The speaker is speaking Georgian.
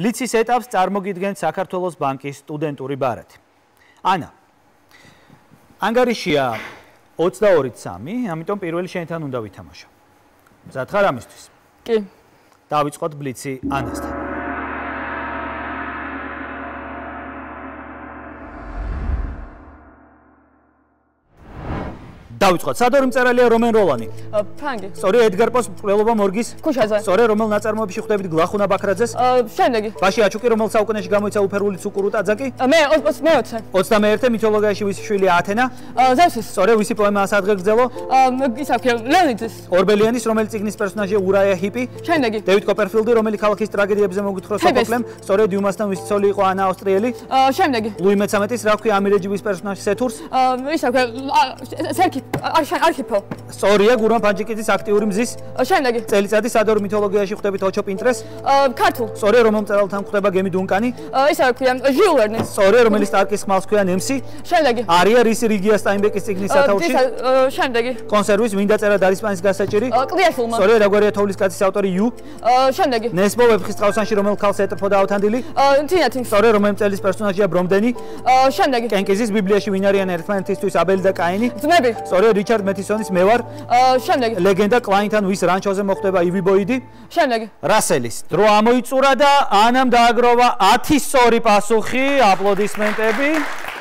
ბლიცის ეტაპს წარმოგიდგენთ საქართველოს ბანკის სტუდენტური ბარათი. ანა, ანგარიშია 22:03, ამიტომ პირველი შენთან უნდა ვითამაშო. მზად ხარ ამისთვის? კი. დავიწყოთ ბლიცი ანასთან. დავიწყოთ. სად ორი მწერალია რომენ როლანი? ფრანგი. სწორი ედგარ პოს მკვლელობა მორგის ქუჩაზე. სწორი რომელ ნაწარმოებში ხვდებით გლახუნა ბაქრაძეს? შემდეგი. ბაში აჩუკი რომელ საუკუნეში გამოიცა უფერული ცუკურუტაძაკი? მე 20-ე. 21-ე მითოლოგიაში ვის შვილი ათენა? ზევსის. სწორი ვისი პოემა ასადგე გრძელო? ის აქვს ლენიძის. ორბელიანის რომელი წიგნის პერსონაჟია ურაია ჰიპი? შემდეგი. დევიდ კოპერფილდი რომელი ქალაქის ტრაგედიებზე მოგვითხრობს სოფოკლემ? სწორი დიუმასთან ვის ცოლი იყო ანა ავსტრიელი? შემდეგი. ლუი მე-13-ის რა ქვია ამირეჯი ვის პერსონაჟი სეთურს? ის აქვს სერკი არქიპო. სწორია გურამ ფანჯიკიძის აქტიური მზის? შემდეგი. წელიწადი სადორ მითოლოგიაში ხვდებით ოჩო პინტრეს? ქართულ. სწორია რომელ მწერალთან ხვდება გემი დუნკანი? ისა ქვია ჟიულ ვერნი. სწორია რომელი სტარკის ხმალს ქვია ნემსი? შემდეგი. არია რისი რიგია სტაინბეკის ციგნის სათაურში? შემდეგი. კონსერვის ვინ დაწერა დარისპანის გასაჭირი? კლიაშულმა. სწორია როგორია თოვლის კაცის ავტორი იუ? შემდეგი. ნესბო ვეფხის ტყავსანში რომელ ქალს ეტყოდა ავთანდილი? თინათინ. სწორია რომელ მწერლის პერსონაჟია ბრომდენი? შემდეგი. კენკიზის ბიბლიაში ვინ არიან ერთმანეთისთვის აბელი და კაინი? ძმები. სწორია რიჩარდ მეთისონის მე ვარ? შემდეგი. ლეგენდა კლაინთან ვის რანჩოზე მოხდება ივი ბოიდი? შემდეგი. რასელის დრო ამოიწურა და ანამ დააგროვა 10 სწორი პასუხი. აპლოდისმენტები.